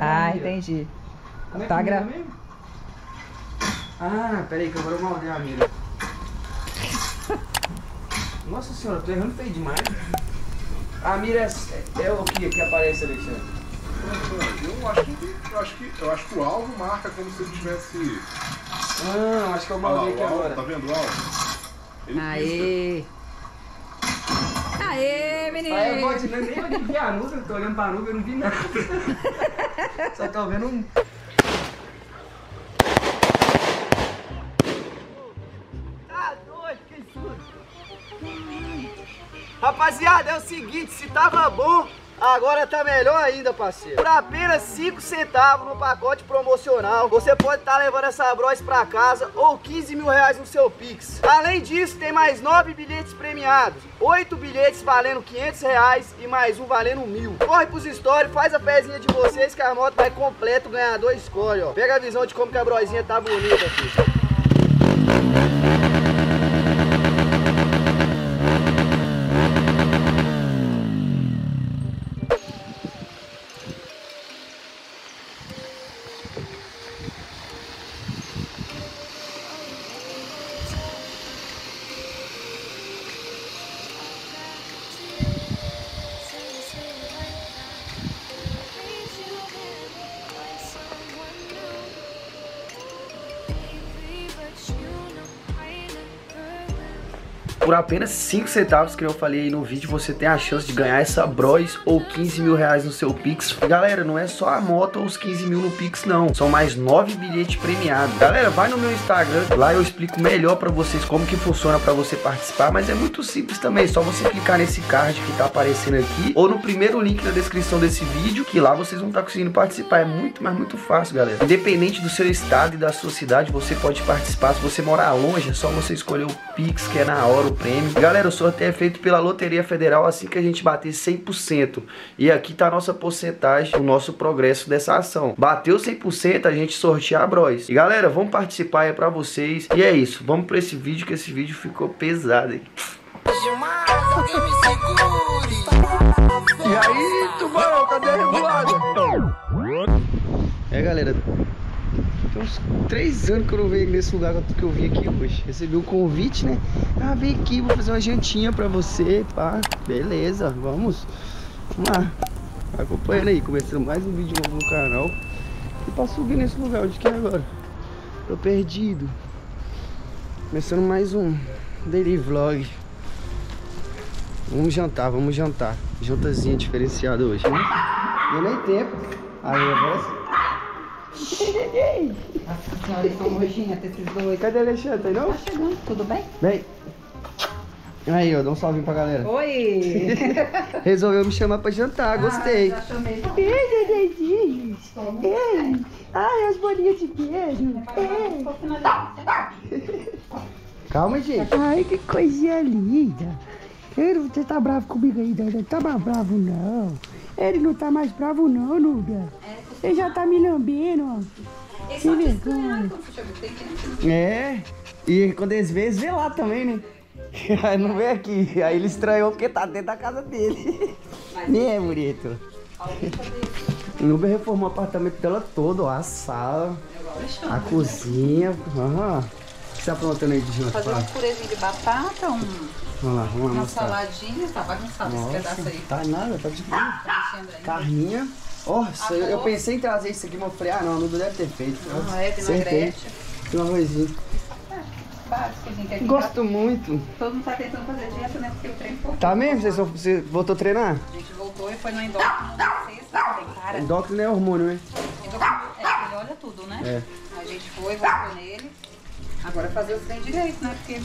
Ah, entendi. Como é tá gravando? Ah, peraí, que agora eu maldei a mira. Nossa senhora, eu tô errando feio demais. A mira é o que aparece, Alexandre? Eu acho que o alvo marca como se ele tivesse. Ah, acho que eu maldei aqui agora. Tá vendo o alvo? Ele aê! Pisca. Aê, menino! Aí eu vou nem adivinhar a nuvem, eu tô olhando pra nuvem, eu não vi nada. Só tô vendo um. Tá doido, que susto! Rapaziada, é o seguinte, se tava bom, agora tá melhor ainda, parceiro. Por apenas 5 centavos no pacote promocional, você pode estar levando essa Bros pra casa ou 15 mil reais no seu Pix. Além disso, tem mais 9 bilhetes premiados, 8 bilhetes valendo 500 reais e mais um valendo 1000. Corre pros stories, faz a pezinha de vocês que a moto vai completa, o ganhador escolhe, ó. Pega a visão de como que a brosinha tá bonita aqui. Por apenas 5 centavos, que eu falei aí no vídeo, você tem a chance de ganhar essa Bros ou 15 mil reais no seu Pix. Galera, não é só a moto ou os 15 mil no Pix, não. São mais 9 bilhetes premiados. Galera, vai no meu Instagram, lá eu explico melhor pra vocês como que funciona pra você participar, mas é muito simples também, só você clicar nesse card que tá aparecendo aqui, ou no primeiro link na descrição desse vídeo, que lá vocês vão estar conseguindo participar. É muito, mas muito fácil, galera. Independente do seu estado e da sua cidade, você pode participar. Se você morar longe, é só você escolher o Pix, que é na hora, prêmio. Galera, o sorteio é feito pela Loteria Federal assim que a gente bater 100%. E aqui tá a nossa porcentagem, o nosso progresso dessa ação. Bateu 100%, a gente sorteia a Bros. E galera, vamos participar aí pra vocês. E é isso, vamos pra esse vídeo, que esse vídeo ficou pesado, hein? E aí, tubarão, tá derrubado? É, galera, tem uns 3 anos que eu não venho nesse lugar que eu vim aqui hoje. Recebi um convite, né? Ah, vem aqui, vou fazer uma jantinha pra você, pá. Beleza, vamos lá. Vai acompanhando aí, começando mais um vídeo novo no canal. E pra subir nesse lugar, onde que é agora? Tô perdido. Começando mais um daily vlog. Vamos jantar. Jantazinha diferenciada hoje, né? Deu nem tempo. Aí, agora... Nossa senhora, eles são roxinhos até esses dois. Cadê a Alexandre? Não? Tá chegando, tudo bem? Bem. Aí, ó, dá um salvinho pra galera. Oi! Resolveu me chamar pra jantar, gostei. Já chamei. Beijo, dedinhos. Ai, as bolinhas de queijo. Calma, gente. Ai, que coisinha linda. Você tá bravo comigo aí, Dada? Não tá mais bravo, não. Ele não tá mais bravo, não, Nuda. Ele já tá me lambendo, ó. Ele só quis ganhar, é, e quando eles vêem, eles vê lá também, né? Aí não vem aqui. Aí ele estranhou porque tá dentro da casa dele. Né, Murito? Nuba reformou o apartamento dela todo, ó. A sala, a cozinha. Aham. O que você tá aprontando aí de jantar? Fazer uma purezinha de batata, uma saladinha, tá bagunçado esse pedaço aí. Tá nada, tá de boa. Carninha. Nossa, eu pensei em trazer isso aqui, mas eu falei, ah não, a Luba deve ter feito. Não, é, tem uma grete. Tem uma arrozinha. Gosto muito. Todo mundo tá tentando fazer dieta, né? Porque eu treino pouco. Tá mesmo? Você voltou a treinar? A gente voltou e foi no endócrino na sexta, tem cara. Endócrino é hormônio, né? Endócrino é, ele olha tudo, né? É. A gente foi, voltou nele. Agora fazer o treino direito, né? Porque...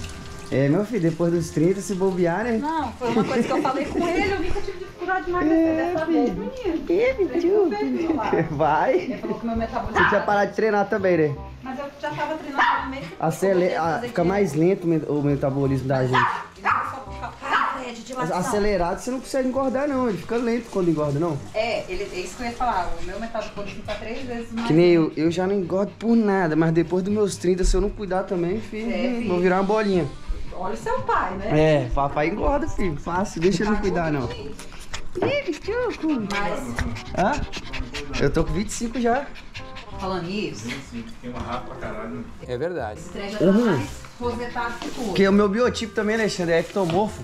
É, meu filho, depois dos 30, se bobear, né? Não, foi uma coisa que eu falei com ele, eu vi que eu tive dificuldade de emagrecer dessa vez, menino. Vai. Ele falou que meu metabolismo... Você tinha parado de treinar também, né? Mas eu já tava treinando pelo meio... Fica mais lento o metabolismo da gente. E não é só puxar acelerado, você não consegue engordar, não. Ele fica lento quando engorda, não? É, é isso que eu ia falar. O meu metabolismo tá 3 vezes mais. Que nem eu já não engordo por nada, mas depois dos meus 30, se eu não cuidar também, filho, vou virar uma bolinha. Olha o seu pai, né? É, papai engorda, filho. Fácil, deixa ele cuidar, não. Mas... Hã? Eu tô com 25 já. Falando nisso. Tem uma rapa pra caralho. É verdade. Esse trem já tá mais rosetado que o outro. Porque o meu biotipo também, Alexandre, é ectomorfo.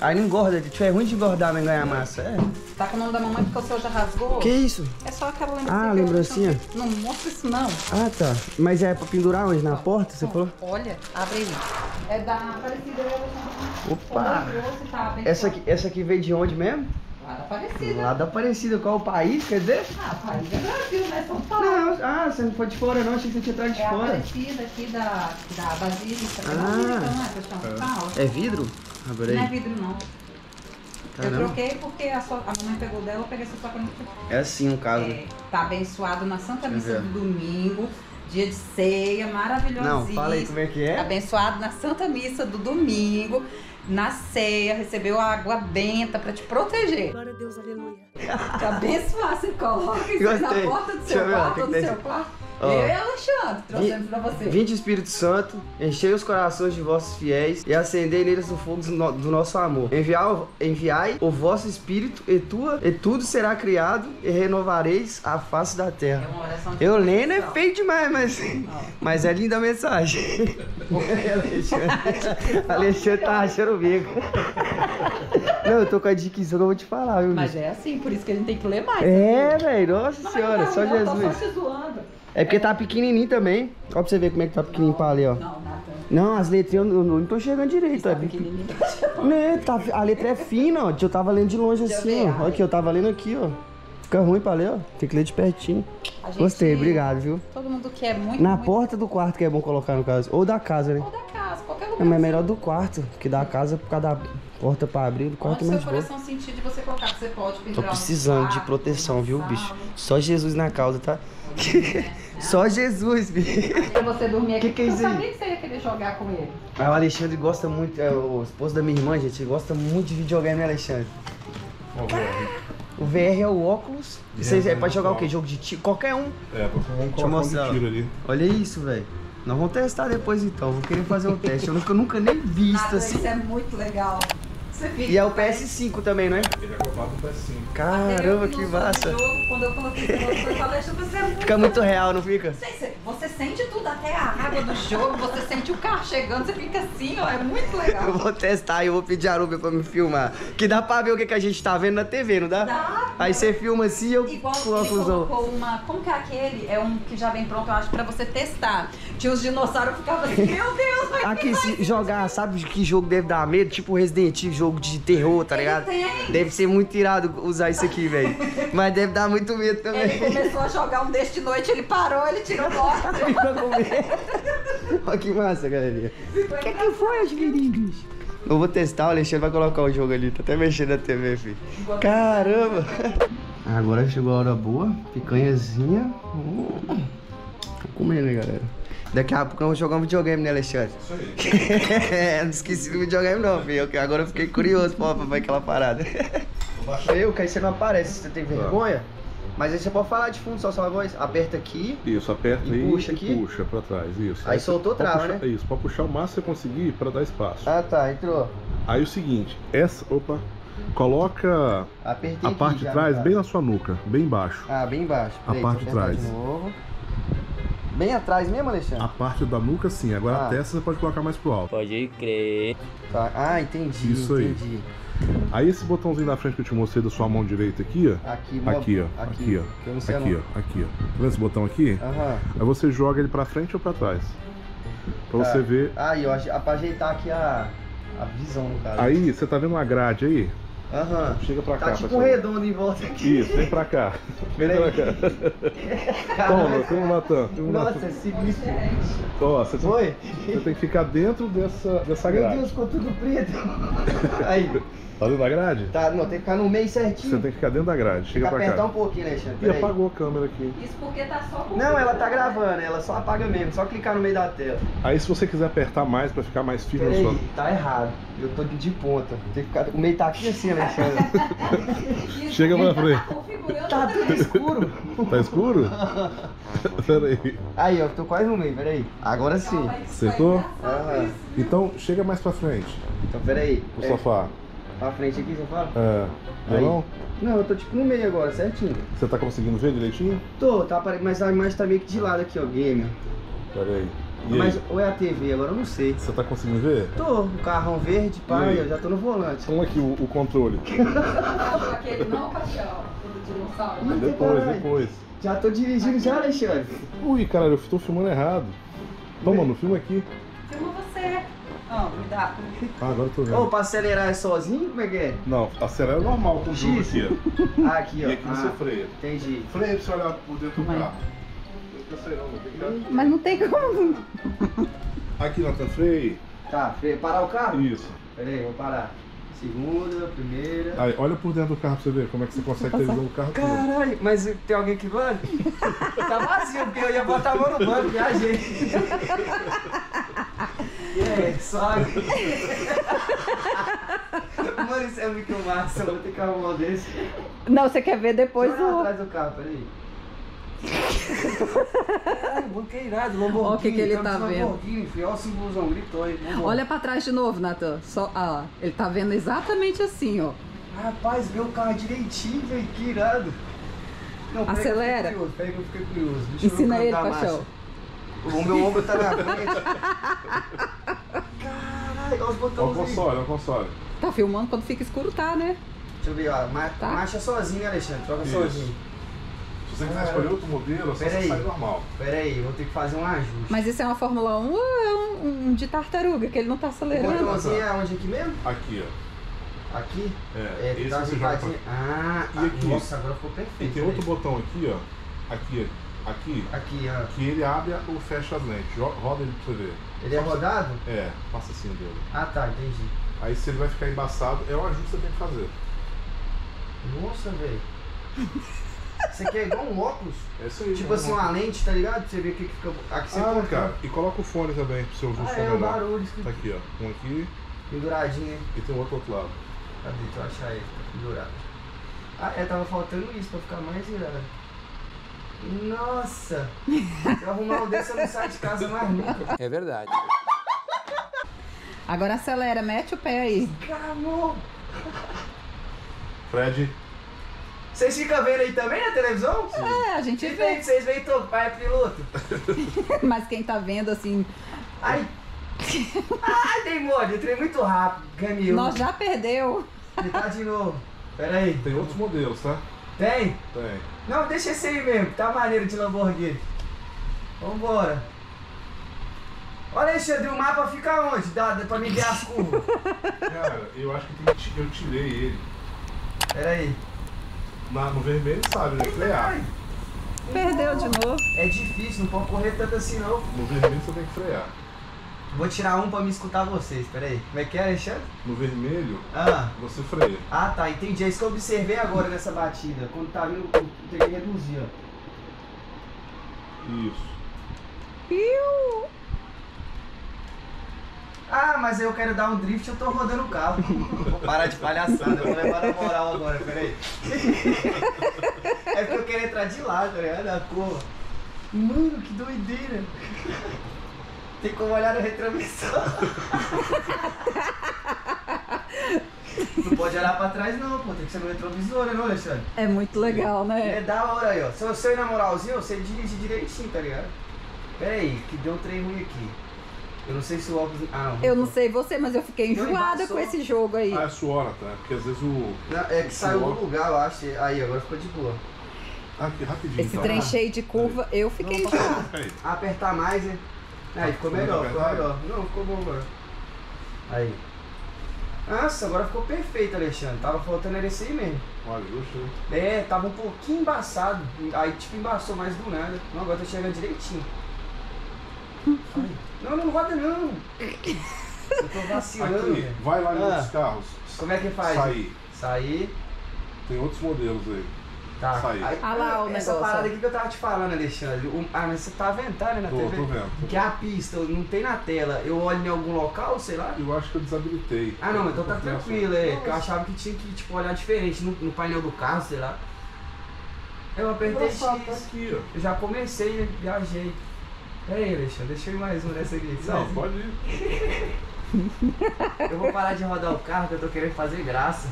Aí não engorda, tipo, é ruim de engordar, mas ganhar massa. É. Tá com o nome da mamãe porque o seu já rasgou? Que isso? É só aquela lembrancinha. Ah, lembrancinha? Não mostra isso não. Ah, tá. Mas é pra pendurar onde? Na porta, você falou? Olha, abre aí. É da Aparecida. Opa! Essa aqui veio de onde mesmo? Lá da Aparecida. Lá da Aparecida. Qual o país, quer dizer? Ah, o país é Brasil, né? São Paulo. Não, ah, você não foi de fora não, achei que você tinha trago de fora. É a Aparecida aqui da Basílica. Ah, é vidro? Adorei. Não é vidro não. Caramba. Eu troquei porque a mamãe pegou dela, eu peguei essa sua conexão. É assim o caso. É, tá abençoado na Santa Missa do domingo, dia de ceia, maravilhoso. Não, fala aí como é que é. Tá abençoado na Santa Missa do domingo, na ceia, recebeu a água benta pra te proteger. Glória a Deus, aleluia. Tá abençoado, você coloca isso na porta do seu quarto, ou do seu quarto. Oh. Eu e Alexandre, trouxemos pra você. Vinde Espírito Santo, enchei os corações de vossos fiéis e acendei neles o fogo do nosso amor. Enviai o vosso Espírito e tudo será criado e renovareis a face da terra. É uma oração de lendo é feio demais, mas é linda a mensagem. Alexandre tá rachando o bico. Não, eu tô com a dicção que eu vou te falar, viu? Mas é assim, por isso que a gente tem que ler mais. É, velho, nossa senhora, só Jesus. Eu tô só te zoando. É porque tá pequenininho também. Ó pra você ver como é que tá pequenininho pra ler, ó. Não, Natan. Não, as letras eu não tô chegando direito. Tá pequenininho. Né, a letra é fina, ó. Eu tava lendo de longe assim, ó. Olha aqui, eu tava lendo aqui, ó. Fica ruim pra ler, ó. Tem que ler de pertinho. Gostei, obrigado, viu? Todo mundo quer muito. Na porta do quarto que é bom colocar, no caso. Ou da casa, né? Ou da casa, qualquer lugar. Mas é melhor do quarto, que da casa por causa da porta pra abrir. Do quarto é mais boa. Onde o seu coração sentir de você colocar, você pode pendurar. Tô precisando de proteção, viu, bicho? Só Jesus na causa, tá? Só Jesus, bicho. Pra você dormir aqui, que é isso aí? Eu sabia que você ia querer jogar com ele. Ah, o Alexandre gosta muito, é o esposo da minha irmã, gente, ele gosta muito de videogame, né, Alexandre? O VR é o óculos. Vocês é pra jogar o quê? Jogo de tiro? Qualquer um. É, pra mostrar um tiro ali. Olha isso, velho. Nós vamos testar depois então, vou querer fazer um teste. Eu nunca nem vi isso assim. Isso é muito legal. E é o PS5 também, não é? Ele é comprado o PS5. Caramba, que massa! Quando eu coloquei o Alexandre, você é muito... Fica muito real, não fica? Você sente tudo, até a água do jogo, você sente o carro chegando, você fica assim, ó, é muito legal. Eu vou testar e eu vou pedir a Rubia pra me filmar. Que dá pra ver o que a gente tá vendo na TV, não dá? Dá. Aí você filma assim e eu coloco os outros. Como que é aquele? É um que já vem pronto, eu acho, pra você testar. Tinha os dinossauros, ficavam assim, meu Deus, vai aqui, se jogar, sabe que jogo deve dar medo? Tipo Resident Evil. Jogo de terror, tá ligado? Deve ser muito irado usar isso aqui, velho. Mas deve dar muito medo também. Ele começou a jogar um deste de noite, ele parou, ele tirou bosta. Olha que massa, galerinha. O que foi, os meninos? Eu vou testar, o Alexandre vai colocar o jogo ali. Tá até mexendo na TV, filho. Caramba! Agora chegou a hora boa. Picanhazinha. Tô comendo, né, galera? Daqui a pouco eu vou jogar um videogame, né, Alexandre? Isso aí. Não esqueci do videogame não, filho. Agora eu fiquei curioso pra ver aquela parada. Eu, que aí você não aparece, você tem vergonha? Tá. Mas aí você pode falar de fundo, só a voz. Aperta aqui. Isso, aperta e puxa aqui. Puxa pra trás, isso. Aí soltou trava, né? Isso, pra puxar o máximo que você conseguir pra dar espaço. Ah, tá, entrou. Aí o seguinte, essa... Opa. Coloca a parte de trás bem na sua nuca, bem embaixo. Ah, bem embaixo. A parte de trás. De novo. Bem atrás mesmo, Alexandre? A parte da nuca sim, agora a testa você pode colocar mais pro alto. Pode crer. Tá. Ah, entendi, isso aí. Entendi. Aí esse botãozinho da frente que eu te mostrei da sua mão direita aqui, ó. Aqui, ó. Tá vendo esse botão aqui? Aham. Aí você joga ele pra frente ou pra trás? Pra você ver... Aí, ó, pra ajeitar aqui a visão do cara. Aí, você tá vendo uma grade aí? Aham. Chega pra cá. Tá tipo um redondo em volta aqui. Isso, vem pra cá. Vem pra cá. Toma, tem um Natan. Nossa, esse bicho. Ó, você tem que ficar dentro dessa grade. Meu Deus, ficou tudo preto. Aí. Tá dentro da grade? Tá, não, tem que ficar no meio certinho. Você tem que ficar dentro da grade. Chega pra cá. Apertar um pouquinho, Alexandre. E apagou a câmera aqui. Isso porque tá só com... Não, ela tá gravando, ela só apaga mesmo. Só clicar no meio da tela. Aí se você quiser apertar mais pra ficar mais firme no seu... Tá errado. Eu tô de ponta. Tem que ficar... O meio tá aqui assim, Alexandre. Chega pra frente. Tá tudo escuro. Tá escuro? Pera aí. Aí, ó, tô quase no meio, pera aí. Agora sim. Acertou? Então, chega mais pra frente. Então, pera aí. O sofá. Pra frente aqui, você fala? É. Não? Não, eu tô tipo no meio agora, certinho. Você tá conseguindo ver direitinho? Tô, tá, mas a imagem tá meio que de lado aqui, ó, gamer. Pera aí. Mas ou é a TV, agora eu não sei. Você tá conseguindo ver? Tô, o carrão verde, pai, eu já tô no volante. Como aqui o controle? Aquele não, Pachão, do dinossauro. Mas depois, depois. Já tô dirigindo já, Alexandre. Ui, caralho, eu tô filmando errado. Toma, no filma aqui. Filma você. Não, me dá. Ah, agora eu tô vendo. Ô, pra acelerar é sozinho? Como é que é? Não, acelerar é normal, com o jogo aqui, ó. Ah, aqui, ó. E aqui você freia. Entendi. Freia pra você olhar por dentro do carro. Mas não tem como. Aqui, Natan, freia. Tá, freia. Parar o carro? Isso. Pera aí, vou parar. Segunda, primeira... Aí, olha por dentro do carro pra você ver como é que você consegue ter o carro. Caralho, mas tem alguém que vai? Tá vazio, porque eu ia botar a mão no banco, viajei. É, sobe. Mano, isso é muito massa, eu vou ter que arrumar um desse. Não, você quer ver depois o... atrás do carro, peraí. Ai, bloqueirado, Lamborghini. Olha o que ele tá vendo. Filho, olha o simbolzão, gritou aí. Olha pra trás de novo, Natan. Ah, ele tá vendo exatamente assim, ó. Rapaz, vê o carro direitinho, velho, que irado. Não, acelera. Pega que eu fiquei curioso. Deixa ensina eu ele, Pachão. O meu ombro tá na frente. Caralho, olha os botões. Olha o console, olha o console. Tá filmando, quando fica escuro tá, né? Deixa eu ver, ó. Tá. Marcha sozinho, Alexandre. Troca isso. Sozinho. Se você quiser escolher outro modelo, só sai normal. Pera aí, vou ter que fazer um ajuste. Mas isso é uma Fórmula 1 ou é um de tartaruga, que ele não tá acelerando? O botãozinho é onde aqui mesmo? Aqui, ó. Aqui? É, esse você joga pra... Ah, e aqui? Nossa, agora ficou perfeito. E tem outro botão aqui, ó. Aqui, aqui, ó. Que ele abre ou fecha as lentes. Roda ele pra você ver. Ele é rodado? É, passa assim dele. Ah, tá, entendi. Aí se ele vai ficar embaçado, é um ajuste que você tem que fazer. Nossa, velho. Isso aqui é igual um óculos, é isso aí, tipo assim, uma lente, tá ligado? Pra você ver o que fica... Aqui você coloca, cara, e coloca o fone também, pro seu ouvir o som melhor. É, o barulho. Tá aqui, ó. Um aqui. Penduradinho, hein? E tem outro lado. Cadê? Deixa eu achar ele. Tá pendurado. Ah, é, tava faltando isso pra ficar mais irado. Nossa! Se eu arrumar um desse, eu não saio de casa mais nunca. É verdade. Agora acelera, mete o pé aí. Caramba! Fred... Vocês ficam vendo aí também na televisão? Sim. É, a gente vê. Vocês veem topar, é piloto. Mas quem tá vendo assim... Ai! Ai, demônio, eu entrei muito rápido, ganhei. Nós já perdeu. Ele tá de novo. Pera aí. Tem outros modelos, tá? Tem? Tem. Não, deixa esse aí mesmo, tá maneiro de Lamborghini. Vambora. Olha, Alexandre, o mapa fica onde? Dá pra me ver as curvas. Cara, eu acho que eu tirei ele. Pera aí. No vermelho sabe, né? Frear. Perdeu de novo. É difícil, não pode correr tanto assim não. No vermelho você tem que frear. Vou tirar um pra me escutar vocês, peraí. Como é que é, Alexandre? No vermelho, você freia. Ah tá, entendi. É isso que eu observei agora nessa batida. Quando tá vindo, eu tenho que reduzir, ó. Isso. Piu! Ah, mas eu quero dar um drift, eu tô rodando o carro. Vou parar de palhaçada, eu vou levar na moral agora, peraí. É porque eu quero entrar de lado, né? Na cor. Mano, que doideira. Tem como olhar no retrovisor. Não pode olhar pra trás não, pô. Tem que ser no retrovisor, né, Alexandre? É muito legal, né? É da hora aí, ó. Se eu ir na moralzinha, você dirige direitinho, tá ligado? Peraí, que deu um trem ruim aqui. Eu não sei se o óculos... Ah, não. Eu não sei você, mas eu fiquei enjoada com esse jogo aí. Ah, é suor, tá? Porque às vezes o... É que saiu do lugar, eu acho. Aí, agora ficou de boa. Aqui, rapidinho. Esse trem cheio de curva, eu fiquei enjoada. Apertar mais, né? Aí, ficou melhor, ficou melhor. Não, ficou bom agora. Aí. Nossa, agora ficou perfeito, Alexandre. Tava faltando era esse aí mesmo. Olha, eu tava um pouquinho embaçado. Aí, tipo, embaçou mais do nada. Não, agora tá chegando direitinho. Aí. Não, não roda não. Eu tô vacilando. Aqui, vai lá em outros carros. Como é que faz? Sair. Sair. Tem outros modelos aí. Tá. Sair. Aí, lá, essa parada aqui que eu tava te falando, Alexandre. Ah, mas você tá vendo, né, na TV? Tô vendo. Que é a pista, não tem na tela. Eu olho em algum local, sei lá? Eu acho que eu desabilitei. Ah, não, então tá tranquilo. Porque eu achava que tinha que tipo, olhar diferente no painel do carro, sei lá. Eu apertei X. Tá aqui, ó. Eu já comecei, né? Viajei. Peraí, Alexandre, deixa eu ir mais um dessa aqui. Não, pode ir. Eu vou parar de rodar o carro que eu tô querendo fazer graça.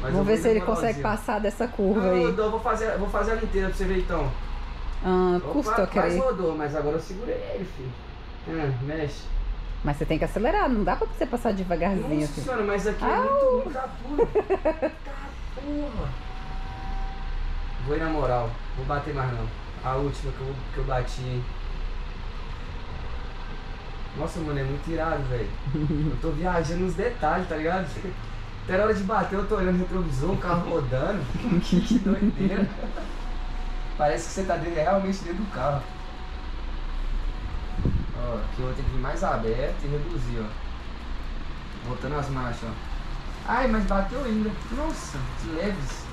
Mas vamos ver se ele consegue passar dessa curva aí. Eu vou fazer ela inteira pra você ver então. Ah, custa, ok. Mas rodou, mas agora eu segurei ele, filho. Mexe. Mas você tem que acelerar, não dá pra você passar devagarzinho. Nossa senhora, mas aqui é muito apuro. Tá, porra. Vou ir na moral, vou bater mais não. A última que eu bati, hein. Nossa, mano, é muito irado, velho. Eu tô viajando nos detalhes, tá ligado? Até na hora de bater eu tô olhando o retrovisor, o carro rodando. Que doideira. Parece que você tá dentro, realmente dentro do carro. Ó, aqui eu vou ter que vir mais aberto e reduzir, ó. Botando as marchas, ó. Ai, mas bateu ainda. Nossa, que leves.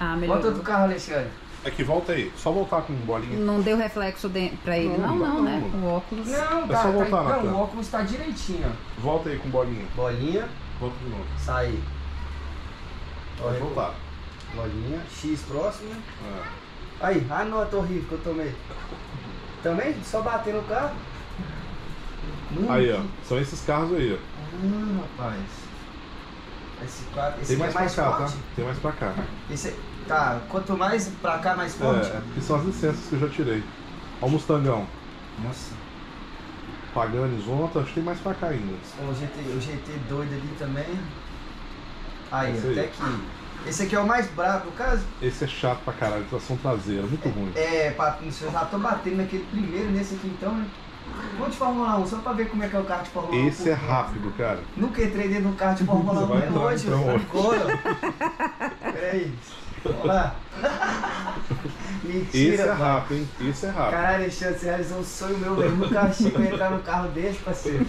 Ah, melhor. Bota outro carro, Alexandre. É que volta aí, só voltar com bolinha. Não deu reflexo pra ele, não, né? O óculos. Não, tá, é só voltar, tá, não, o óculos tá direitinho. Volta aí com bolinha. Bolinha. Volta de novo. Sai. Pode voltar. Bolinha. X próximo. É. Aí, a nota horrível que eu tomei. Também? Só bater no carro. Aí, ó. São esses carros aí, ó. Rapaz. Esse tem mais, é mais pra cá, forte? Tá? Tem mais pra cá. Esse, tá, quanto mais pra cá, mais forte? É, que são as licenças que eu já tirei. Ó o Mustangão. Nossa. Pagani, Zonda, acho que tem mais pra cá ainda. O GT doido ali também. Aí, esse até aí. Que... Esse aqui é o mais brabo, no caso? Esse é chato pra caralho, tração traseira, muito ruim. É, eu já tô batendo naquele primeiro, nesse aqui então, né? Vamos de Fórmula 1, só pra ver como é que é o carro de Fórmula 1. Esse é rápido, cara. Nunca entrei dentro de um carro de Fórmula 1 até hoje, ó. Peraí. Vamos lá. Mentira, esse é rápido, hein? Esse é rápido. Caralho, Alexandre, você realizou um sonho meu, velho. Nunca achei que eu ia entrar num carro desse, parceiro.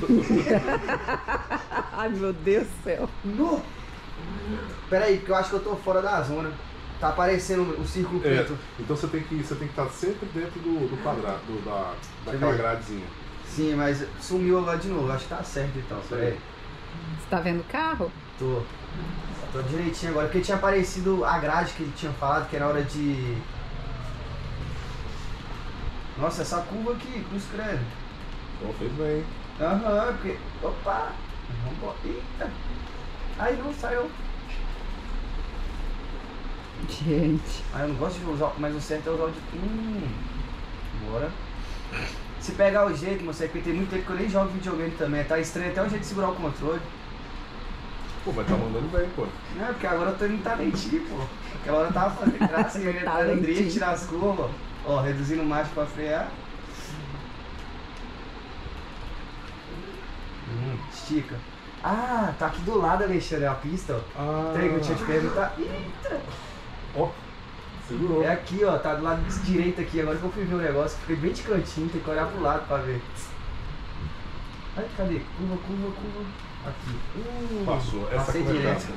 Ai, meu Deus do céu. No. Peraí, porque eu acho que eu tô fora da zona. Tá aparecendo o círculo preto. É, então você tem que estar sempre dentro do quadrado, daquela gradezinha. Sim, mas sumiu lá de novo, acho que tá certo então. Peraí. Você tá vendo o carro? Tô direitinho agora, porque tinha aparecido a grade que ele tinha falado, que era hora de... Nossa, essa curva aqui, cruz credo. Bom, fez bem. Aham, porque... Opa! Vamos embora. Eita! Ai, não, saiu. Gente. Ah, eu não gosto de usar, mas o certo é usar o de... Bora. Se pegar o jeito, moça, porque tem muito tempo que eu nem jogo videogame também. Tá estranho até o jeito de segurar o controle. Pô, mas tá mandando bem, pô. Não, porque agora eu tô indo talentinho, pô. Aquela hora eu tava fazendo graça, eu ia dar um drift nas curvas. Ó, reduzindo o macho pra frear. Estica. Ah, tá aqui do lado, Alexandre, a pista, ó. Ah. Tem que eu tinha te perguntar. Eita! Ó, segurou. É aqui, ó, tá do lado direito aqui. Agora que eu fui ver o negócio, fiquei bem de cantinho, tem que olhar pro lado pra ver. Ai, cadê? Curva. Aqui. Passou, essa direto.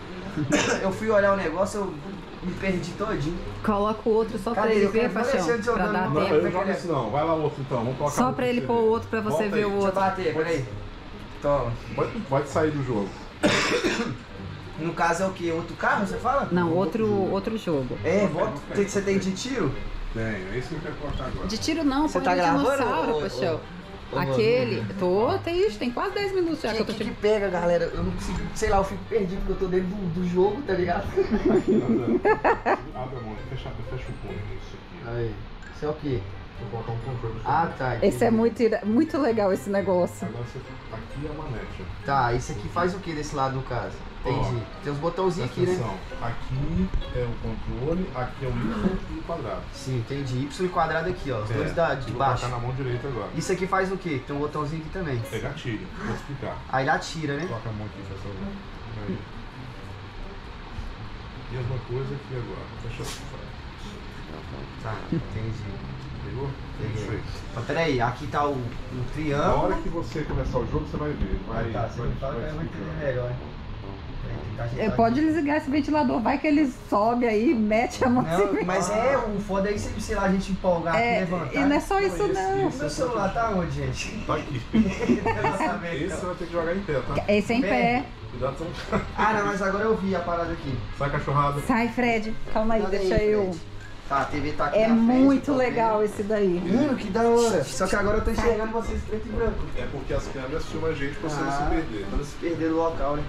Eu fui olhar o negócio, eu me perdi todinho. Coloca o outro só pra ele ver, Pachão, pra dar tempo. Eu não jogo isso não, vai lá o outro então, vamos colocar. Só pra ele pôr o outro pra você ver o outro. Deixa eu bater, peraí. Toma. Pode sair do jogo. No caso é o que? Outro carro, você fala? Não, outro jogo. É, volta. Você tem de tiro? Tem, é isso que eu quero cortar agora. De tiro não, você tá gravando, Pachão. Aquele, tem isso, tem quase 10 minutos já que eu tô tipo... que pega, galera, eu não consigo, sei lá, eu fico perdido porque eu tô dentro do jogo, tá ligado? Abre a mão, fecha o ponto nisso aqui. Aí, isso é o quê? Vou botar um controle. Ah, tá. Esse é muito legal esse negócio. Agora você tá aqui a manete. Tá, isso aqui faz o que desse lado no caso? Entendi. Tem uns botãozinhos aqui, né? Aqui é o controle, aqui é o Y e o quadrado. Sim, entendi. Y e quadrado aqui, ó. Os dois de baixo. Vou botar na mão direita agora. Isso aqui faz o que? Tem um botãozinho aqui também. É gatilho, vou explicar. Aí ele atira, né? Coloca a mão aqui, pessoal. Aí. Mesma coisa aqui agora. Deixa eu... Tá, entendi. Pegou? Peguei. Mas peraí, aqui tá o triângulo. Na hora que você começar o jogo, você vai ver. Vai entender melhor, hein? Pode desligar esse ventilador, vai que ele sobe aí, mete a mão. Não, mas o foda é isso, sei lá, a gente empolgar, levantar. E não é só isso, não. O meu celular tá onde, gente? Tá aqui. Esse você vai ter que jogar em pé, tá? Esse é em pé. Cuidado. Ah, não, mas agora eu vi a parada aqui. Sai, cachorrada. Sai, Fred. Calma aí, deixa eu... Tá, a TV tá aqui. É muito legal esse daí. Mano, que da hora. Só que agora eu tô enxergando vocês preto e branco. É porque as câmeras filmam a gente pra você não se perder. Pra não se perder do local, né?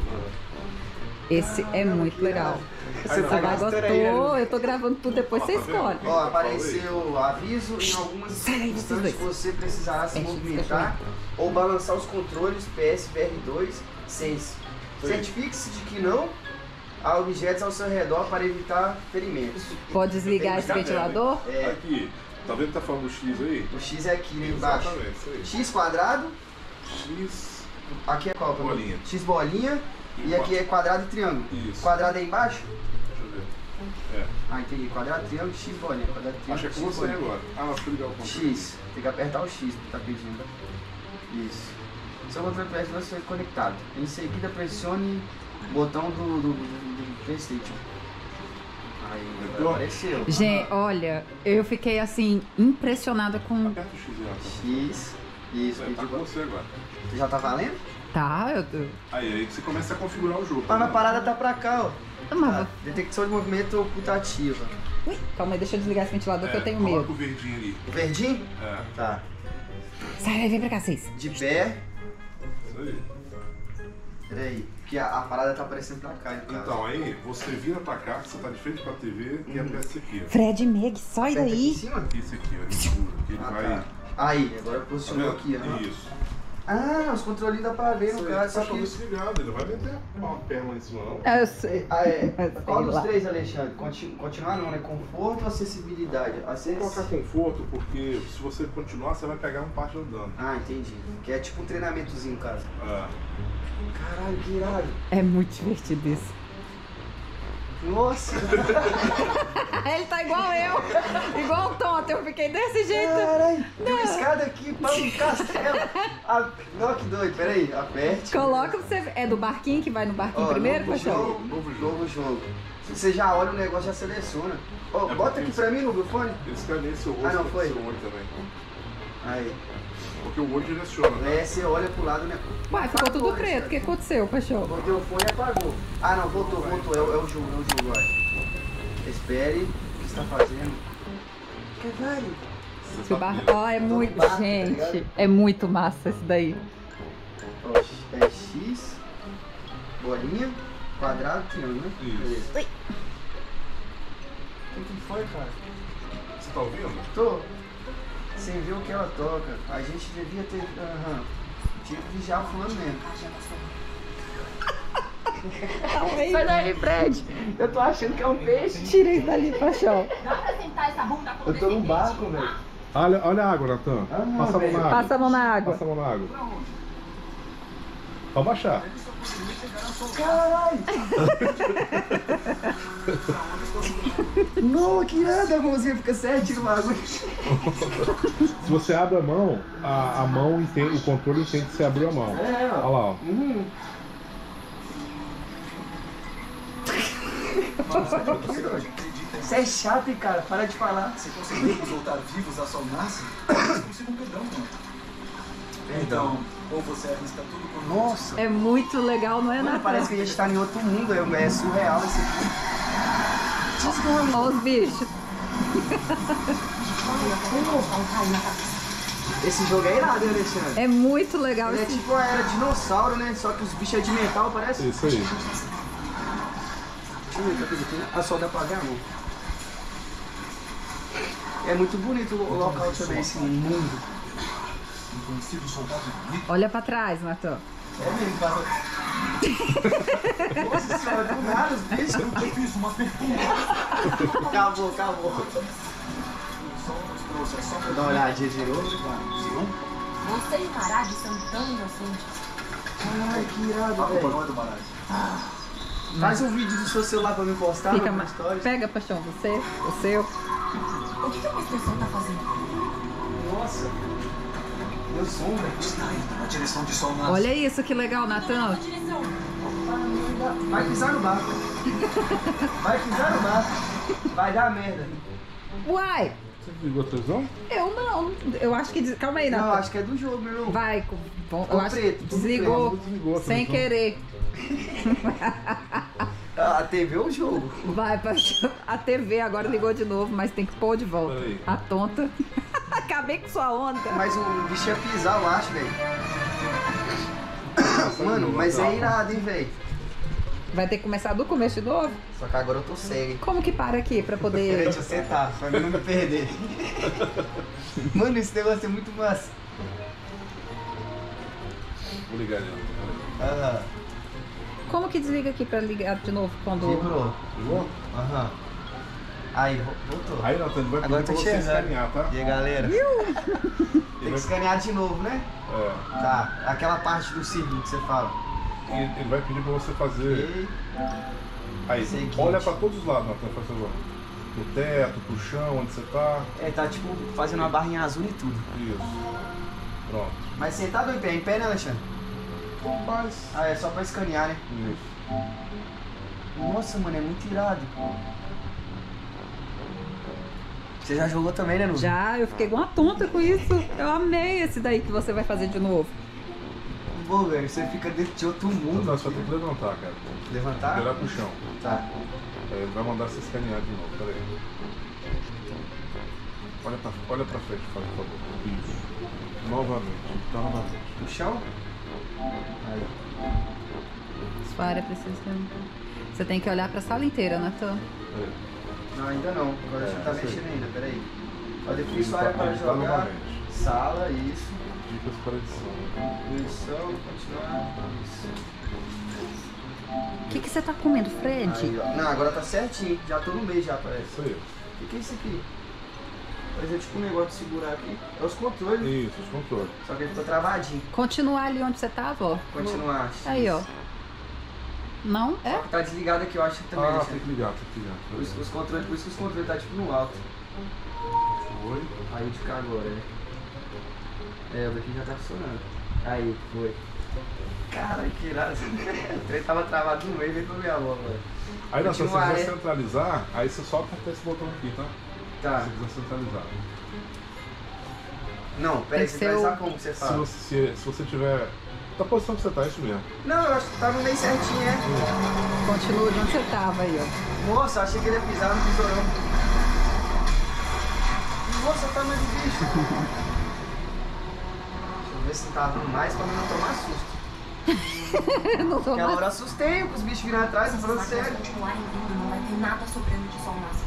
Esse é muito legal. Você gostou? Eu tô gravando tudo depois, você escolhe. Ó, apareceu aviso em algumas instâncias que você precisará se movimentar ou balançar os controles PSVR2 6. Certifique-se de que não há objetos ao seu redor para evitar ferimentos. Pode desligar esse ventilador? É. Aqui. Tá vendo que tá falando do X aí? O X é aqui, né, embaixo. X quadrado. X... Aqui é qual? Bolinha. X bolinha. E aqui é quadrado e triângulo. Isso. Quadrado é embaixo? Deixa eu ver. É. Ah, entendi. Quadrado, triângulo, X, bolinha. Quadrado, triângulo, acho que é com você agora. Ah, deixa eu ligar o ponto. X. Tem que apertar o X que tá pedindo. Isso. Seu controle PS2 foi conectado. Em seguida, pressione o botão do PlayStation. Aí, apareceu. Gente, olha, eu fiquei assim, impressionada com... Aperta o X já. X. Isso. É, tá com você agora. Já tá valendo? Tá, eu tô... Aí você começa a configurar o jogo. Ah, né? A parada tá pra cá, ó. Mas... Ah, detecção de movimento ocultativa. Ui, calma aí, deixa eu desligar esse ventilador que eu tenho medo. Coloca o verdinho ali. O verdinho? É. Tá. Sai, vem pra cá, vocês. De pé. Isso aí. Peraí, porque a parada tá aparecendo pra cá. Então aí, você vira pra cá, você tá de frente pra TV e aperta aqui, ó. Fred e Maggie, sai aperta daí. Aqui em cima? Isso aqui, ó. Segura, que ele vai... Tá. Aí, agora posicionou aqui, ó. Isso. Ah, os controlinhos dá pra ver, no caso. Só que desligado, ele não vai meter uma perna em cima, não. Eu sei. Ah, é. Qual dos três, Alexandre? Continuar não, né? Conforto ou acessibilidade? Vou colocar conforto, porque se você continuar, você vai pegar um parte andando. Ah, entendi. Que é tipo um treinamentozinho, cara. É. Caralho, que irado. É muito divertido isso. Nossa! Ele tá igual eu, igual o tonto, eu fiquei desse jeito. Caralho, tem uma escada aqui para um castelo. Não, que doido, peraí, aperte. Coloca pra você ver. É do barquinho que vai no barquinho primeiro, Pachão? Novo jogo. Você já olha o negócio, já seleciona. Oh, bota aqui pra mim no fone. Eu escanei seu olho, seu olho também. Aí. Porque o olho direciona. É, você olha pro lado, né? Ué, ficou tudo preto. O que aconteceu, Pachão? Botei o fone e apagou. Ah, não, voltou. É o jogo, olha. Espere. O que você tá fazendo? Caralho. Ó, é muito, gente. Tá, é muito massa isso daí. É X, bolinha, quadrado, triângulo, né? Isso. Ui. O que foi, cara? Você tá ouvindo? Tô. Sem ver o que ela toca, a gente devia ter. Tinha que vigiar o fulano mesmo. Sai daí, Fred! Eu tô achando que é um peixe. Tira isso dali, Pachão. Dá pra sentar essa bunda com o peixe? Eu tô no barco, velho. Olha a água, Natan. Passa a mão na água. Passa a mão na água. Pode baixar. Caralho! Não, que nada, a mãozinha fica certinho no bagulho. Se você abre a mão, a mão entende, o controle entende que você abriu a mão. É, ó. Olha lá, ó. Você é chato, hein, cara? Para de falar. Se conseguirmos voltar vivos à sua massa, eu consigo um perdão, mano. Então, ou você arrisca tudo por nós. Nossa! É muito legal, não é, Natan? Parece que a gente tá em outro mundo, é surreal esse aqui. Olha os bichos. Esse jogo é irado, hein, Alexandre? É muito legal. Ele é tipo uma era dinossauro, né? Só que os bichos é de metal, parece. Isso aí. Deixa eu ver o que tem. Ah, só dá pra ver, amor. É muito bonito o local também, esse mundo. Olha pra trás, Natan. É mesmo, parou. Nossa senhora, do nada os bichos. Eu fiz uma pergunta. Acabou. Vou dar uma olhadinha de novo. Você e Parade são tão inocentes. Ai, que irado, velho. Faz um vídeo do seu celular pra me postar. Fica mais história. Pega, Pachão, você, o seu. O que a pessoa tá fazendo? Nossa. Meu som, está indo na direção de sol. Olha isso, que legal, Natan. Vai pisar no barco. Vai dar merda. Uai! Você ligou a televisão? Eu não. Eu acho que... Calma aí, Natan. Não, acho que é do jogo, meu irmão. Vai. Bom, eu acho que desligou sem querer. A TV ou o jogo? Vai, Pachão. A TV agora ligou de novo, mas tem que pôr de volta. Aí. A tonta. Acabei com sua onda. Mas o bicho ia pisar, eu acho, velho. Mano, mas é irado, hein, velho. Vai ter que começar do começo de novo? Só que agora eu tô cego, hein. Como que para aqui pra poder... Deixa eu sentar, pra mim não me perder. Mano, esse negócio é muito massa. Vou ligar ele. Aham. Como que desliga aqui pra ligar de novo quando... Vibrou. Ligou? Aham. Aí, voltou. Aí, Natan, vai agora pedir pra você escanear, tá? E aí, galera? Tem que escanear de novo, né? É. Tá. Aquela parte do círculo que você fala. Ele vai pedir pra você fazer... Aí, seguinte. Olha pra todos os lados, Natan, faz favor. Pro teto, pro chão, onde você tá. É, tá tipo fazendo uma barrinha azul e tudo. Isso. Pronto. Mas sentado em pé, né, Alexandre? Ah, é só pra escanear, né? Isso. Nossa, mano, é muito irado. Você já jogou também, né, Nudo? Já, eu fiquei igual uma tonta com isso. Eu amei esse daí que você vai fazer de novo. Pô, velho, você fica dentro de outro mundo. Não, só tem que levantar, cara. Levantar? Virar pro chão. Tá. Ele vai mandar você escanear de novo, peraí. Olha pra frente, por favor. Isso. Novamente. Então, novamente. No chão? Aí. Sua área precisa... Você tem que olhar pra sala inteira, Natan. Não, ainda não. Agora já tá mexendo ainda, peraí. Olha, definir sua área para jogar. Novamente. Sala, isso. Dicas para edição. Edição, continuar. Isso. O que você tá comendo, Fred? Aí, não, agora tá certinho. Já tô no meio já, parece. Isso aí. O que é isso aqui? Mas é tipo um negócio de segurar aqui. É os controles. Isso, os controles. Só que ele ficou travadinho. Continuar ali onde você tava, ó. Continuar. Aí, ó. Não? É? Tá desligado aqui, eu acho que também. Ah, tem que ligar, tem que ligar. Os controles, por isso que os controles tá tipo no alto. Foi. Aí de cá agora, né? É, o daqui já tá funcionando. Aí, foi. Cara, que irado. O trem tava travado no meio e veio pra minha mão, velho. Aí, não, se você vai centralizar, aí você só aperta esse botão aqui, tá? Tá. Você precisa centralizar. Não, peraí, centralizar o... como você fala? Se você tiver... Da posição que você tá, é isso mesmo. Não, eu acho que tá no meio certinho, é. Continua de onde você tava aí, ó. Nossa, achei que ele ia pisar no tesourão. Nossa, tá mais bicho. Deixa eu ver se tá dando mais pra mim não tomar susto. Não tomar... Aquela hora assustei, os bichos viram atrás, eu falando sério. Não vai ter nada sobrando de sol máximo.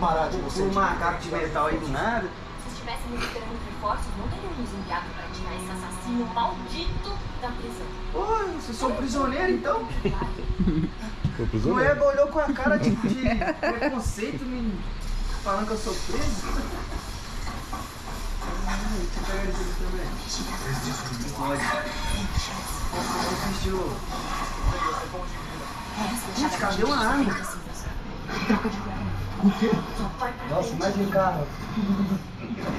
Barato, você um macaco de metal aí do nada. Se estivessem recuperando reforços, não teríamos enviado pra tirar esse assassino maldito da prisão. Oi, oh, vocês são prisioneiros então? Sou prisioneiro. Moeba olhou com a cara de preconceito, menino. Falando que eu sou preso. Deixa eu pegar ele também. Não pode. Gente, cadê uma arma? Troca de guarda. Nossa, mais um carro.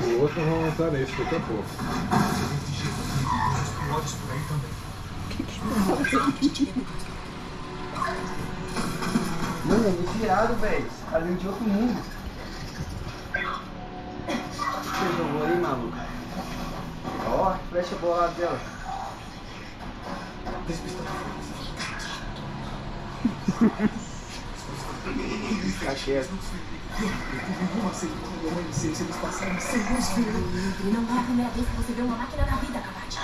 O outro vai montar nesse daqui a pouco. Mano, é muito irado, velho. Tá dentro de outro mundo. Você jogou aí, maluco? Ó, que flecha bolada dela. Fica quieto. Eles passaram 6 minutos. Não é a primeira vez que você vê uma máquina na vida, Cavati.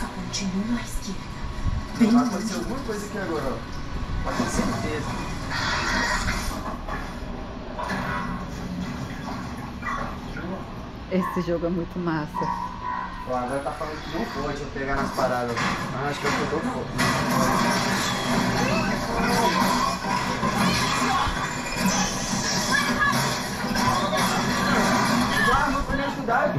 Só continua à esquerda. Vai acontecer alguma coisa aqui agora, ó. Pode ter certeza. Esse jogo é muito massa. Ó, agora tá falando que não pode pegar nas paradas. Mas acho que eu tô foda. Tá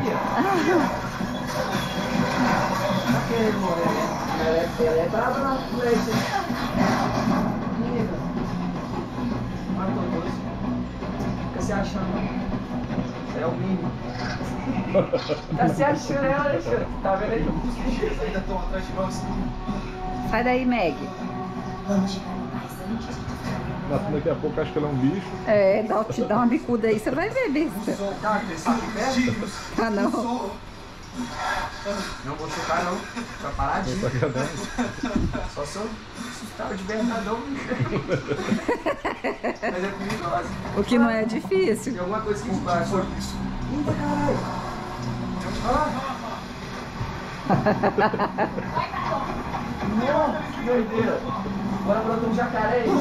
se achando? É o mínimo. Tá se achando, né, Alexandre? Tá vendo aí? Os bichos ainda estão atrás de nós. Sai daí, Maggie. Vamos chegar no mais antes. Daqui a pouco acho que ela é um bicho. É, te dá uma bicuda aí, você vai ver, bicho. Tá, não. Não vou chutar não, tá paradinho. Só se eu chutar de bernadão, bicho. Mas é comigo, assim. O que não é difícil. Tem alguma coisa que embaixo. Eita, caralho. Nossa, que doideira. Bora pra um jacaré aí. Eu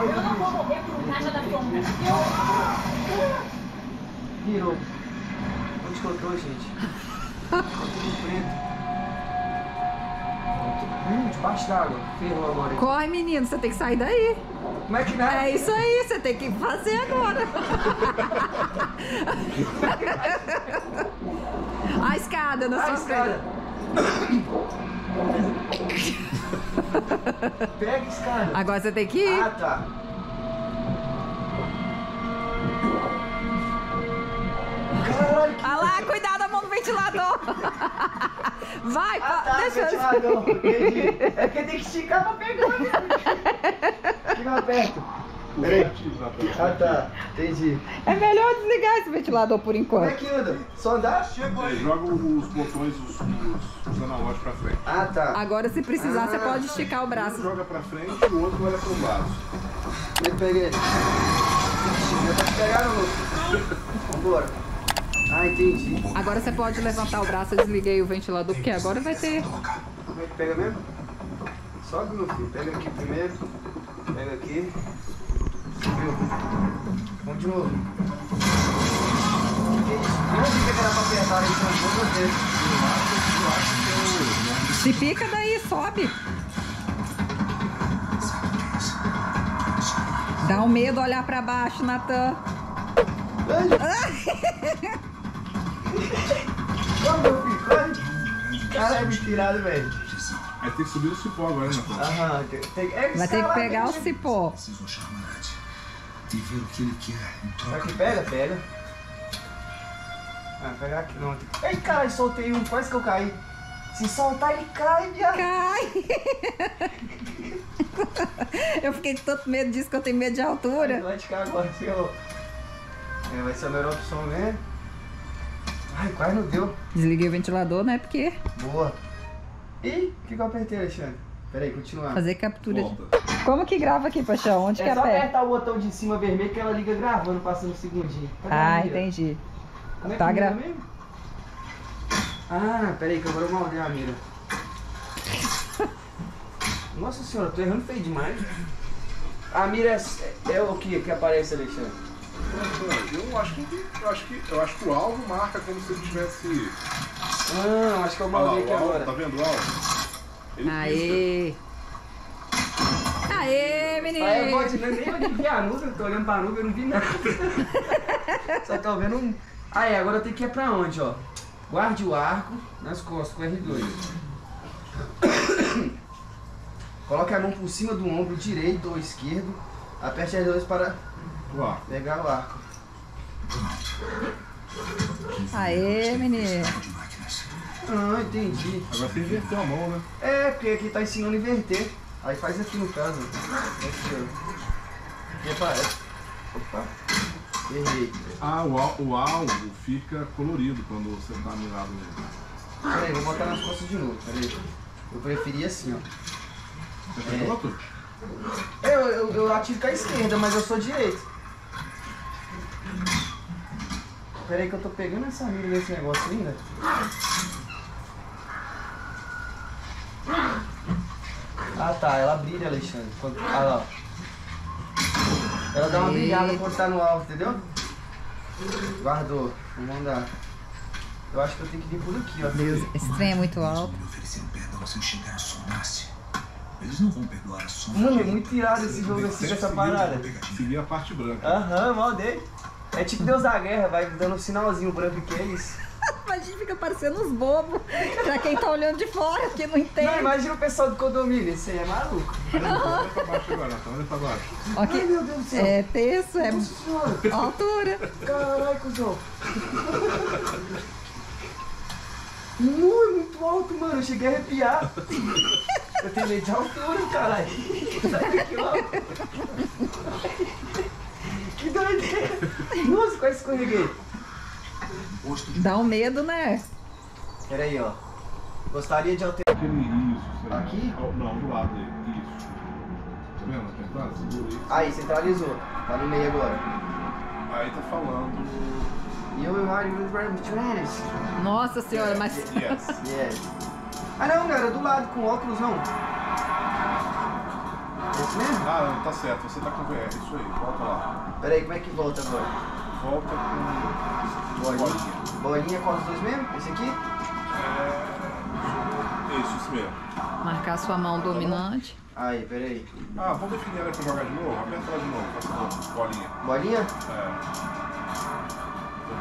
não vou morrer por caixa da sombra. Virou. Onde colocou, gente? Ficou tudo preto. Debaixo d'água. Ferrou agora. Corre, menino. Você tem que sair daí. Como é que não? É isso aí. Você tem que fazer agora. A escada na sua escada. Pega a escada. Agora você tem que ir. Ah, tá. Caralho, que... Ah lá, cuidado, a mão no ventilador. Vai, ah, tá, deixa eu... Entendi. É porque tem que esticar pra pegar. Fica aberto. Peraí. Ah, tá. Entendi. É melhor desligar esse ventilador por enquanto. Como é que anda? Só dá? Chegou aí. Joga os botões, os analógicos pra frente. Ah, tá. Agora, se precisar, você pode esticar o braço. Um joga pra frente e o outro olha pro lado. Eu peguei. Já tá pegando, Lúcio. Vambora. Ah, entendi. Agora você pode levantar o braço, eu desliguei o ventilador, porque agora vai ter... Como é que pega mesmo? Sobe, meu filho. Pega aqui primeiro. Pega aqui. Subiu. Vamos de novo. Que isso? Não fica aquela papetada aí, são duas vezes. Eu acho que eu... Se pica daí, sobe. Dá um medo olhar pra baixo, Natan. Ai! Ô, meu filho, corre! Caralho, me tirado, velho. Vai ter que subir o cipó agora, né? Aham, vai ter que pegar o cipó. Será que pega? Pega. Ah, pegar aqui não. Ei, caralho, soltei um, quase que eu caí. Se soltar, ele cai, viado. Cai! Eu fiquei com tanto medo disso que eu tenho medo de altura. Vai ficar agora, senhor. É, vai ser a melhor opção mesmo. Ai, quase não deu. Desliguei o ventilador, né? Porque... Boa. Ih, o que eu apertei, Alexandre? Peraí, continuar. Fazer captura de... Como que grava aqui, Pachão? Onde que aperta? É só apertar o botão de cima vermelho que ela liga gravando, passando um segundinho. Ah, entendi. Como é que grava mesmo? Ah, peraí, que agora eu maldei a mira. Nossa senhora, eu tô errando feio demais. A mira é o que aparece, Alexandre? Eu acho que o alvo marca como se ele tivesse... Ah, acho que eu maldei aqui agora. Tá vendo o alvo? Ele aê! Pisca. Aê, menino! Aí eu nem adivinhei a nuvem, eu tô olhando pra nuvem, eu não vi nada. Só tô vendo um... Aí, agora eu tenho que ir pra onde, ó? Guarde o arco nas costas com R2. Coloque a mão por cima do ombro direito ou esquerdo. Aperte R2 para... Pegar o arco. Aê, menino. Ah, entendi. Agora você inverteu a mão, né? É, porque aqui tá ensinando a inverter. Aí faz aqui no caso. Aqui, ó. Repara. Opa. Errei. Ah, o alvo fica colorido quando você tá mirado mesmo. Peraí, vou botar nas costas de novo. Peraí. Eu preferi assim, ó. Você pegou outro? Eu ativo com a esquerda, mas eu sou direito. Pera aí que eu tô pegando essa mira desse negócio ainda. Ah tá, ela brilha, Alexandre. Quando... Ah lá. Ela dá uma brilhada quando tá no alvo, entendeu? Guardou. Vamos andar. Eu acho que eu tenho que vir por aqui, ó. Deus, esse trem é muito alto. Eles não vão perdoar a sombra. Mano, é muito irado esse jogo assim, essa parada. Seguir a parte branca. Aham, maldei. É tipo Deus da Guerra, vai dando um sinalzinho branco que é isso. Imagina, fica parecendo uns bobos pra quem tá olhando de fora, que não entende. Não, imagina o pessoal do condomínio, isso aí é maluco. Olha pra baixo agora, olha pra baixo. Okay. Ai, meu Deus do céu. É tenso, é... Nossa senhora. Altura. Caralho, cuzão. Não, é muito alto, mano, eu cheguei a arrepiar. Eu tenho medo de altura, caralho. Sai daqui logo. Que doideira. Nossa, quase escorreguei. Posto de... Dá um medo, né? Pera aí, ó. Gostaria de alterar... Isso, aqui? Não, do lado dele. Isso. Tá vendo? Aí, centralizou. Tá no meio agora. Aí tá falando... Nossa senhora, mas... Ah não, cara, do lado, com óculos não. É isso mesmo? Ah, tá certo, você tá com VR, isso aí, volta lá. Pera aí, como é que volta agora? Volta com... Bolinha. Bolinha com os dois mesmo? Esse aqui? É... Isso mesmo. Marcar sua mão dominante. Aí, pera aí. Ah, vamos definir ela pra jogar de novo? Aperta ela de novo, por favor. Bolinha. Bolinha? É. Ele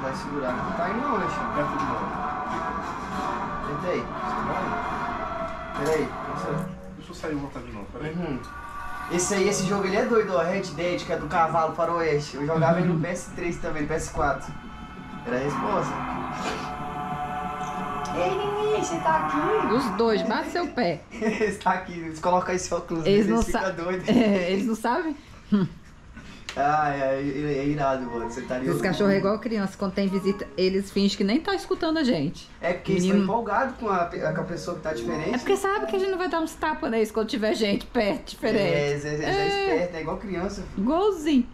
vai segurar. Não tá indo não, Alexandre. Perto de novo. Tentei. Peraí. Deixa eu sair e voltar de novo. Peraí. Esse jogo ele é doido, ó. Red Dead, que é do cavalo para o oeste. Eu jogava ele no PS3 também, no PS4. Era a resposta. Ei, menino, você tá aqui? Os dois, bate seu pé. Eles tá aqui, eles colocam esse óculos. Eles ficam doidos. É, eles não sabem? Ah, é irado, mano. Você tá ali. Os cachorros é igual criança, quando tem visita, eles fingem que nem tá escutando a gente. É porque eles estão empolgados com a pessoa que tá diferente. É porque sabe que a gente não vai dar uns tapas neles quando tiver gente perto, diferente. É esperto, é igual criança. Filho. Igualzinho.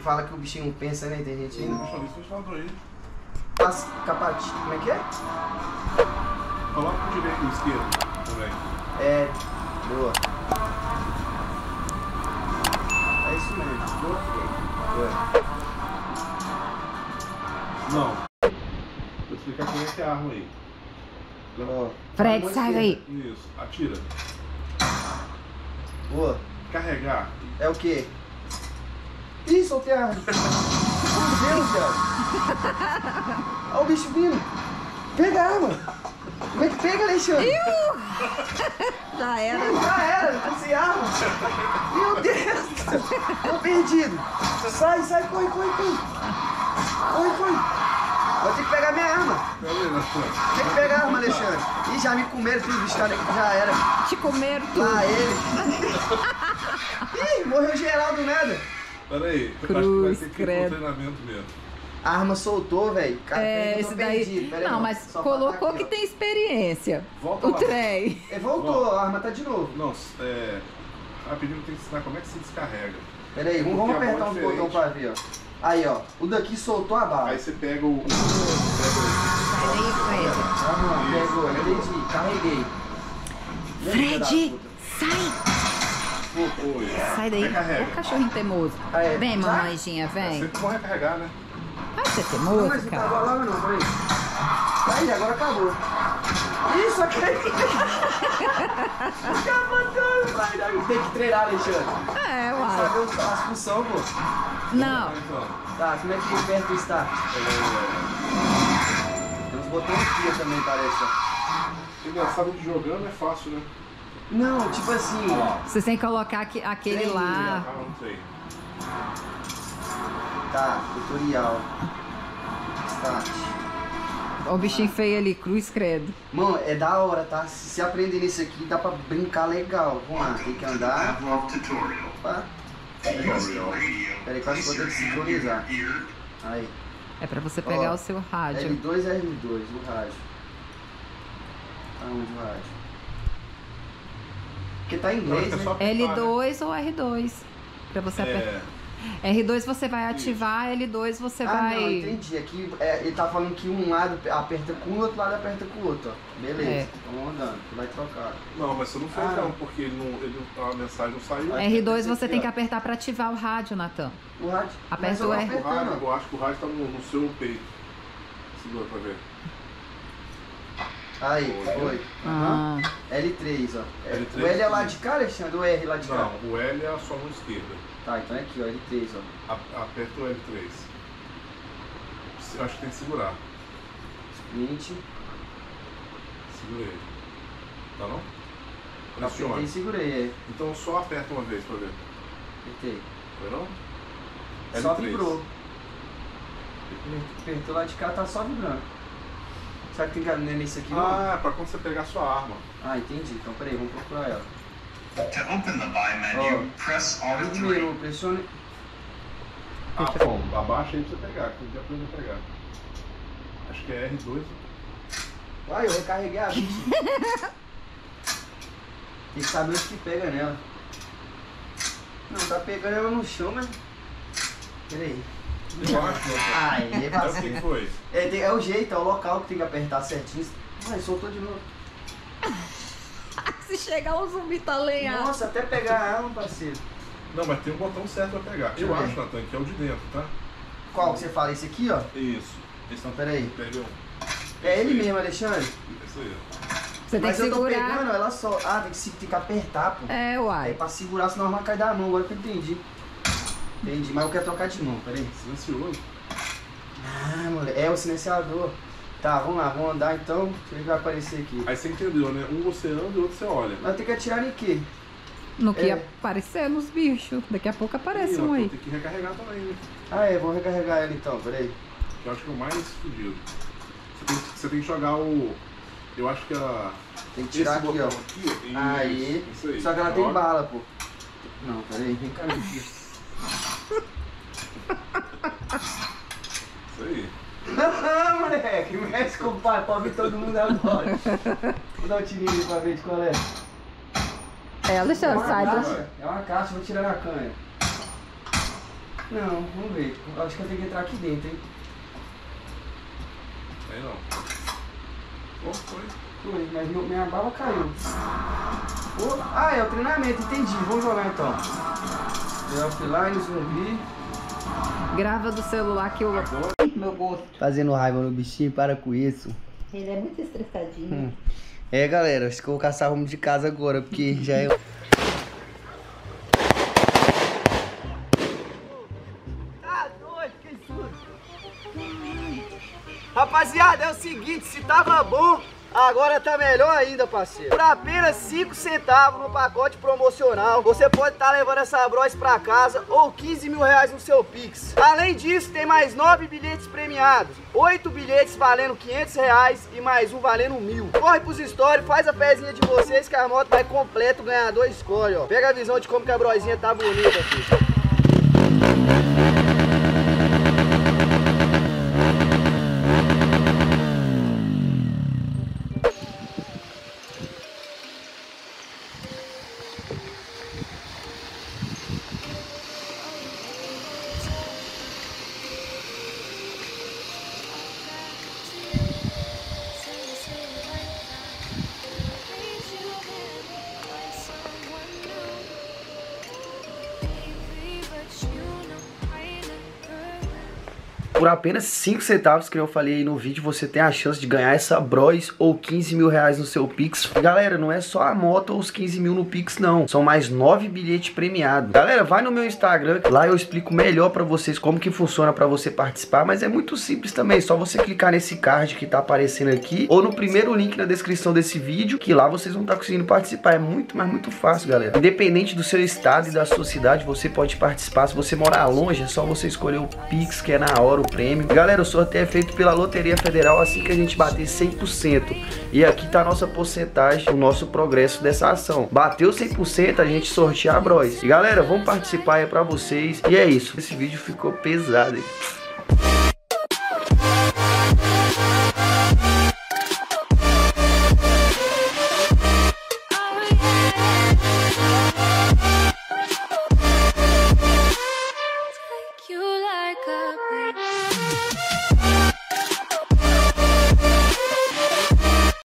Fala que o bichinho pensa, né? Tem gente ainda. Passa, capacete, como é que é? Coloca o direito e o esquerdo também. É, boa. É isso mesmo. Não. Vou explicar como é que é a arma aí. Ó, Fred, sai daí. Isso. Atira. Boa. Carregar. É o quê? Ih, soltei a arma. Meu Deus, cara. Olha o bicho vindo. Pega a arma. Como é que pega, Alexandre? Já era. Já era. Sem arma. Meu Deus. Tô perdido. Sai, sai, corre, corre, corre. Corre, corre. Vou ter que pegar minha arma. Tem que pegar a arma, Alexandre. Ih, já me comeram tudo, bicho, cara. Já era. Te comeram tudo. Ah, ele. Ih, morreu geral do nada. Pera aí. Eu acho que vai ter que ir pro treinamento mesmo. A arma soltou, velho. É, esse daí... Perdido. Pera não, aí, mas colocou aqui, que ó. Tem experiência. Volta o lá. Trem. É, voltou, volta. A arma tá de novo. Não, é... Rapidinho tem que ensinar como é que se descarrega. Pera aí, vamos apertar um botão pra ver, ó. Aí, ó. O daqui soltou a barra. Aí você pega o... Sai daí, Fred. Ah, pegou. Entendi. Carreguei. Fred, sai. Sai daí. Ô, cachorrinho teimoso. Aí, vem, mamãezinha, vem. Você corre carregar, né? Ah, você é teimoso, não, mas não cara. Tá agora, não, peraí. Aí, agora acabou. Isso, aqui. Tem que treinar, Alexandre. É, uai. Tem que saber as funções, pô. Não. Tá, como é que perto está? Tem uns botões aqui também, parece. Você sabe que jogando é fácil, né? Não, tipo assim... Você tem que colocar aquele treino, lá... Ah, não sei. Tá, tutorial. Start. Ó o bichinho feio ali, cruz credo. Mano, é da hora, tá? Se aprender nisso aqui, dá pra brincar legal. Vamos lá, tem que andar. Opa. Peraí, quase vou ter que sincronizar. Aí. É pra você pegar o seu rádio. L2 é R2, o rádio. Aonde o rádio? Porque tá em inglês, né? L2 ou R2. Pra você apertar. R2 você vai ativar, isso. L2 você vai... Ah, não, entendi. Aqui ele tá falando que um lado aperta com o outro lado aperta com o outro, ó. Beleza, vamos andando, vai trocar. Não, mas você não fez não, porque a mensagem não saiu. R2 você tem que apertar pra ativar o rádio, Natan. O rádio? Aperta o R. O rádio, eu acho que o rádio tá no seu peito. Segura pra ver. Aí, foi. L3, ó. L3, o L é lá de cá, Alexandre, ou o R lá de cá? Não, o L é a sua mão esquerda. Tá, então é aqui, ó, L3, ó. Aperta o L3. Eu acho que tem que segurar. Sprint. Segurei. Tá não? Pressione. Apertei e segurei. Então só aperta uma vez pra ver. Apertei. Foi não? L3. Só vibrou. Apertou lá de cá, tá só vibrando. Será que tem galinha nisso aqui? Ah, é pra quando você pegar a sua arma. Ah, entendi. Então, peraí, vamos procurar ela. Primeiro, pressione... Ah, bom, abaixa aí pra você pegar, que tem que aprender a pegar. acho que é R2. Uai, eu recarreguei a 20. Tem que saber o que pega nela. Não, tá pegando ela no chão, mas... Peraí. Eu acho. Ai, é vazio. Então, o que foi? É o jeito, é o local que tem que apertar certinho. Ai, soltou de novo. Se chegar um zumbi tá lenhado. Nossa, até pegar a arma, parceiro. Não, mas tem um botão certo pra pegar. Eu acho, Natan, que é o de dentro, tá? Qual que você fala? Esse aqui, ó? Isso. Esse não, peraí. É ele mesmo, Alexandre? Isso aí, ó. Você tem que segurar. Mas eu tô pegando ela só. Ah, tem que apertar, pô. É, uai. É pra segurar, senão a arma cai da mão. Agora que eu entendi. Entendi, mas eu quero trocar de mão, peraí. Silencioso. Ah, moleque. É o silenciador. Tá, vamos lá, vamos andar então. Deixa eu ver o que vai aparecer aqui. Aí você entendeu, né? Um você anda e o outro você olha. Mas tem que atirar em quê? No que aparecer nos bichos. Daqui a pouco aparece um aí. Tem que recarregar também, né? Ah, é, vamos recarregar ele então, peraí. Eu acho que é o mais fodido. Você tem que jogar o... Eu acho que ela... Tem que tirar aqui, ó. Aqui, aí. Isso aí. Só que ela tem bala, pô. Não, peraí. Vem cá, aqui. Isso aí. Não, moleque. Mexe com o pai. Pode vir todo mundo agora. Vou dar um tirinho pra ver de qual é. É, Alexandre, sai. É uma caixa, vou tirar na canha. Não, vamos ver. Eu acho que eu tenho que entrar aqui dentro, hein. Aí não. Oh, foi. Foi, mas minha bala caiu. Oh, ah, é o treinamento, entendi. Vamos jogar então. The offline, zumbi. Grava do celular que eu... Meu gosto. Fazendo raiva no bichinho, para com isso. Ele é muito estressadinho. É, galera, acho que eu vou caçar rumo de casa agora, porque já é... Tá doido, que susto. Rapaziada, é o seguinte, se tava bom, agora tá melhor ainda, parceiro. Por apenas 5 centavos no pacote promocional, você pode estar levando essa Bros pra casa ou 15 mil reais no seu Pix. Além disso, tem mais 9 bilhetes premiados. 8 bilhetes valendo 500 reais e mais um valendo 1.000. Corre pros stories, faz a pezinha de vocês que a moto vai completa, o ganhador escolhe, ó. Pega a visão de como que a brosinha tá bonita aqui. Por apenas 5 centavos, que eu falei aí no vídeo, você tem a chance de ganhar essa Bros ou 15 mil reais no seu Pix. Galera, não é só a moto ou os 15 mil no Pix, não. São mais 9 bilhetes premiados. Galera, vai no meu Instagram, lá eu explico melhor pra vocês como que funciona pra você participar, mas é muito simples também, só você clicar nesse card que tá aparecendo aqui, ou no primeiro link na descrição desse vídeo, que lá vocês vão estar conseguindo participar. É muito, mas muito fácil, galera. Independente do seu estado e da sua cidade, você pode participar. Se você morar longe, é só você escolher o Pix, que é na hora, prêmio. Galera, o sorteio é feito pela Loteria Federal assim que a gente bater 100%. E aqui tá a nossa porcentagem, o nosso progresso dessa ação. Bateu 100%, a gente sorteia a Bros. E galera, vamos participar, é pra vocês. E é isso. Esse vídeo ficou pesado, hein?